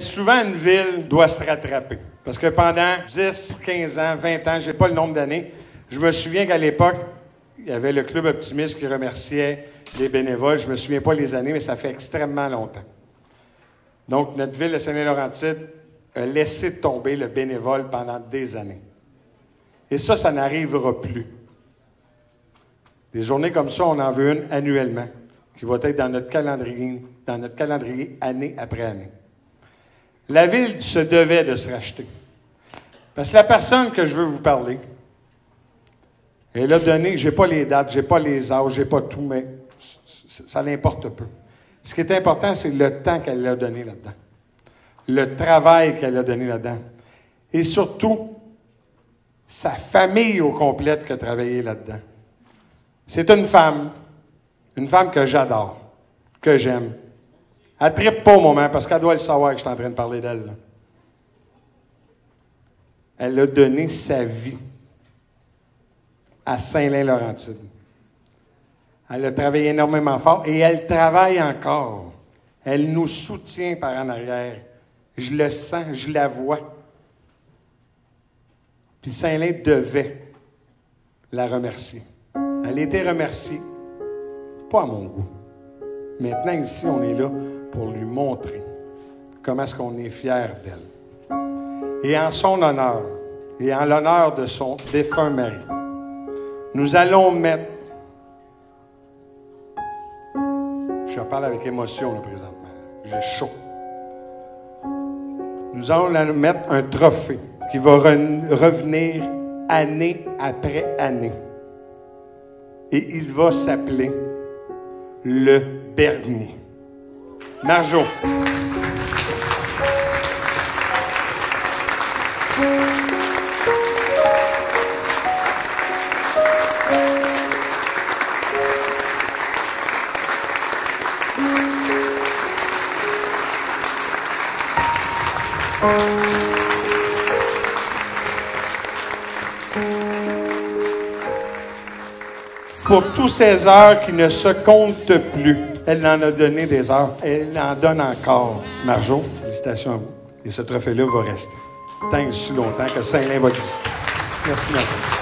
Souvent, une ville doit se rattraper. Parce que pendant 10, 15 ans, 20 ans, je n'ai pas le nombre d'années, je me souviens qu'à l'époque, il y avait le Club Optimiste qui remerciait les bénévoles. Je ne me souviens pas les années, mais ça fait extrêmement longtemps. Donc, notre ville de Saint-Lin-Laurentides a laissé tomber le bénévole pendant des années. Et ça, ça n'arrivera plus. Des journées comme ça, on en veut une annuellement, qui va être dans notre calendrier année après année. La ville se devait de se racheter. Parce que la personne que je veux vous parler, elle a donné, je n'ai pas les dates, je n'ai pas les âges, je n'ai pas tout, mais ça l'importe peu. Ce qui est important, c'est le temps qu'elle a donné là-dedans. Le travail qu'elle a donné là-dedans. Et surtout, sa famille au complet qui a travaillé là-dedans. C'est une femme que j'adore, que j'aime. Elle ne trippe pas au moment, parce qu'elle doit le savoir que je suis en train de parler d'elle. Là. Elle a donné sa vie à Saint-Lin-Laurentides. Elle a travaillé énormément fort et elle travaille encore. Elle nous soutient par en arrière. Je le sens, je la vois. Puis Saint-Lin devait la remercier. Elle a été remerciée, pas à mon goût. Maintenant, ici, on est là pour lui montrer comment est-ce qu'on est fier d'elle. Et en son honneur, et en l'honneur de son défunt mari, nous allons mettre... Je parle avec émotion, là, présentement. J'ai chaud. Nous allons mettre un trophée qui va revenir année après année. Et il va s'appeler le Bernier. Marjo. Pour toutes ces heures qui ne se comptent plus, elle en a donné des heures, elle en donne encore. Marjo, félicitations à vous. Et ce trophée-là va rester tant et si longtemps que Saint-Lin va exister. Merci, Marjo.